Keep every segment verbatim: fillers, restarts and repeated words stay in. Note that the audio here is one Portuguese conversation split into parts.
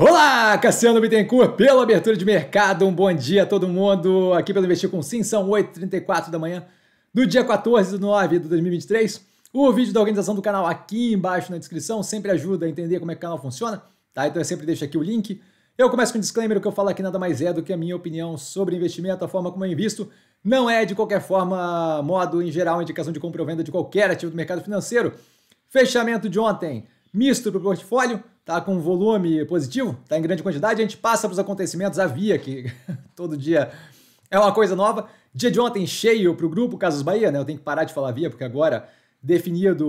Olá, Cassiano Bittencourt, pela abertura de mercado, um bom dia a todo mundo, aqui pelo Investir com Sim, são oito e trinta e quatro da manhã, do dia quatorze de nove de dois mil e vinte e três, o vídeo da organização do canal aqui embaixo na descrição, sempre ajuda a entender como é que o canal funciona, tá? Então eu sempre deixo aqui o link, eu começo com um disclaimer, o que eu falo aqui nada mais é do que a minha opinião sobre investimento, a forma como eu invisto, não é de qualquer forma, modo em geral, indicação de compra ou venda de qualquer ativo do mercado financeiro. Fechamento de ontem, misto para o portfólio, tá com volume positivo, tá em grande quantidade, a gente passa para os acontecimentos, havia que todo dia é uma coisa nova. Dia de ontem cheio para o grupo Casas Bahia, né? Eu tenho que parar de falar via, porque agora definido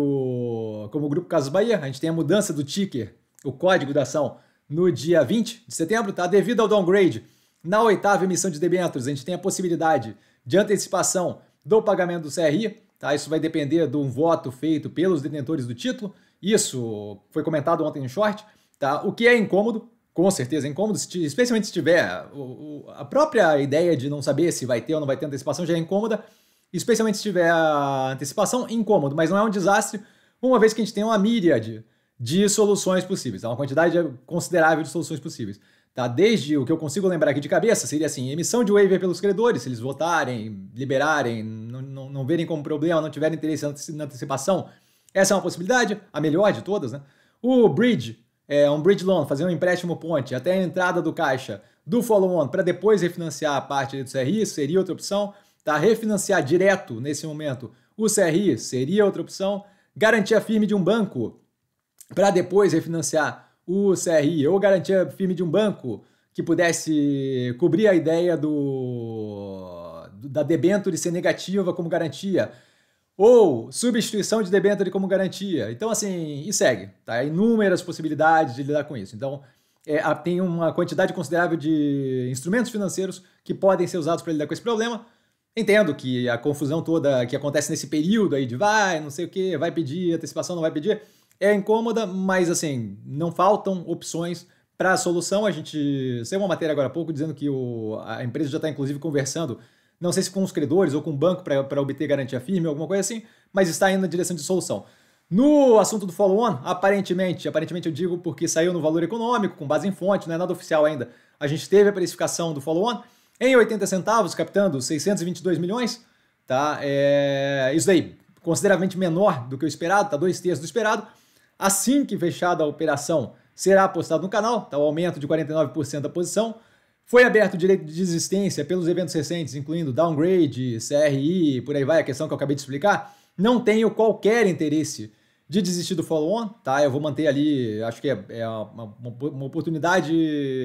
como grupo Casas Bahia, a gente tem a mudança do ticker, o código da ação, no dia vinte de setembro, tá? Devido ao downgrade, na oitava emissão de debêntures, a gente tem a possibilidade de antecipação do pagamento do C R I, tá? Isso vai depender de um voto feito pelos detentores do título. Isso foi comentado ontem no short, tá? O que é incômodo, com certeza é incômodo, especialmente se tiver o, o, a própria ideia de não saber se vai ter ou não vai ter antecipação já é incômoda, especialmente se tiver a antecipação, incômodo, mas não é um desastre, uma vez que a gente tem uma miríade de soluções possíveis, tá? Uma quantidade considerável de soluções possíveis, tá? Desde o que eu consigo lembrar aqui de cabeça, seria assim, emissão de waiver pelos credores, se eles votarem, liberarem, não, não, não verem como problema, não tiverem interesse na antecipação, essa é uma possibilidade, a melhor de todas, né? O bridge, é um bridge loan, fazer um empréstimo ponte até a entrada do caixa do follow-on para depois refinanciar a parte do C R I, seria outra opção, tá? Refinanciar direto nesse momento o C R I seria outra opção, garantia firme de um banco para depois refinanciar o C R I ou garantia firme de um banco que pudesse cobrir a ideia do, da debênture ser negativa como garantia, ou substituição de debênture como garantia. Então, assim, e segue. Tá? Inúmeras possibilidades de lidar com isso. Então, é, tem uma quantidade considerável de instrumentos financeiros que podem ser usados para lidar com esse problema. Entendo que a confusão toda que acontece nesse período aí de vai, não sei o que, vai pedir antecipação, não vai pedir, é incômoda, mas, assim, não faltam opções para a solução. A gente saiu uma matéria agora há pouco dizendo que o, a empresa já está, inclusive, conversando não sei se com os credores ou com o banco para obter garantia firme, alguma coisa assim, mas está indo na direção de solução. No assunto do follow-on, aparentemente, aparentemente eu digo porque saiu no Valor Econômico, com base em fonte, não é nada oficial ainda, a gente teve a precificação do follow-on em oitenta centavos, captando seiscentos e vinte e dois milhões, tá? É, isso daí, consideravelmente menor do que o esperado, tá? Dois terços do esperado. Assim que fechada a operação, será postado no canal, tá? O aumento de quarenta e nove por cento da posição. Foi aberto o direito de desistência pelos eventos recentes, incluindo downgrade, C R I, por aí vai, a questão que eu acabei de explicar. Não tenho qualquer interesse de desistir do follow-on, tá? Eu vou manter ali, acho que é, é uma, uma oportunidade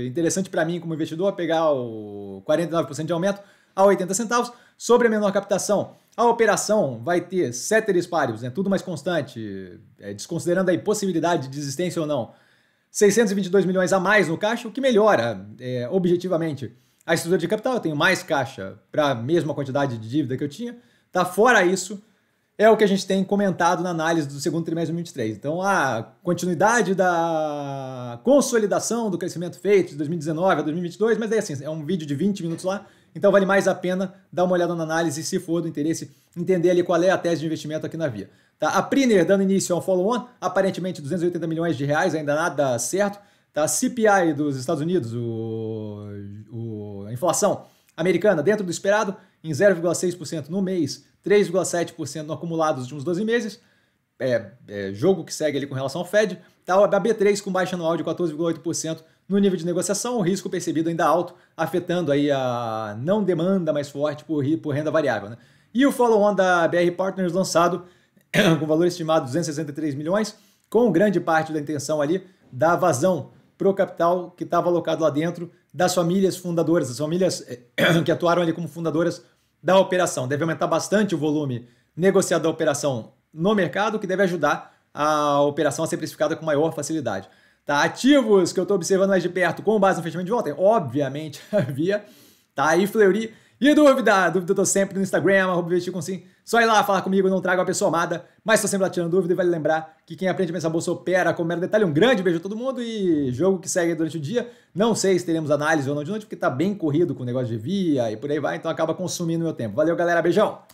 interessante para mim como investidor, pegar o quarenta e nove por cento de aumento a oitenta centavos. Sobre a menor captação, a operação vai ter ceteris paribus, né? Tudo mais constante, é, desconsiderando a possibilidade de desistência ou não. seiscentos e vinte e dois milhões a mais no caixa, o que melhora é, objetivamente a estrutura de capital. Eu tenho mais caixa para a mesma quantidade de dívida que eu tinha. Tá? Fora isso, é o que a gente tem comentado na análise do segundo trimestre de dois mil e vinte e três. Então, a continuidade da consolidação do crescimento feito de dois mil e dezenove a dois mil e vinte e dois, mas é assim, é um vídeo de vinte minutos lá, então vale mais a pena dar uma olhada na análise, se for do interesse, entender ali qual é a tese de investimento aqui na Via. Tá? A Priner dando início a um follow-on, aparentemente duzentos e oitenta milhões de reais, ainda nada certo. Tá? A C P I dos Estados Unidos, o, o, a inflação americana dentro do esperado, em zero vírgula seis por cento no mês, três vírgula sete por cento no acumulado nos últimos doze meses. É, é jogo que segue ali com relação ao Fed. Tá? A B três com baixa anual de quatorze vírgula oito por cento no nível de negociação, o risco percebido ainda alto, afetando aí a não demanda mais forte por, por renda variável. Né? E o follow-on da B R Partners lançado com valor estimado de duzentos e sessenta e três milhões, com grande parte da intenção ali da vazão pro capital que estava alocado lá dentro das famílias fundadoras, das famílias que atuaram ali como fundadoras da operação. Deve aumentar bastante o volume negociado da operação no mercado, que deve ajudar a operação a ser precificada com maior facilidade. Tá? Ativos que eu estou observando mais de perto com base no fechamento de ontem, obviamente havia, tá? E Fleury. E dúvida, dúvida eu tô sempre no Instagram, arroba Investir com Sim. Só ir lá falar comigo, não trago a pessoa amada, mas tô sempre lá tirando dúvida e vale lembrar que quem aprende a pensar bolsa opera com mero detalhe. Um grande beijo a todo mundo e jogo que segue durante o dia. Não sei se teremos análise ou não de noite, porque tá bem corrido com o negócio de via e por aí vai, então acaba consumindo meu tempo. Valeu, galera, beijão!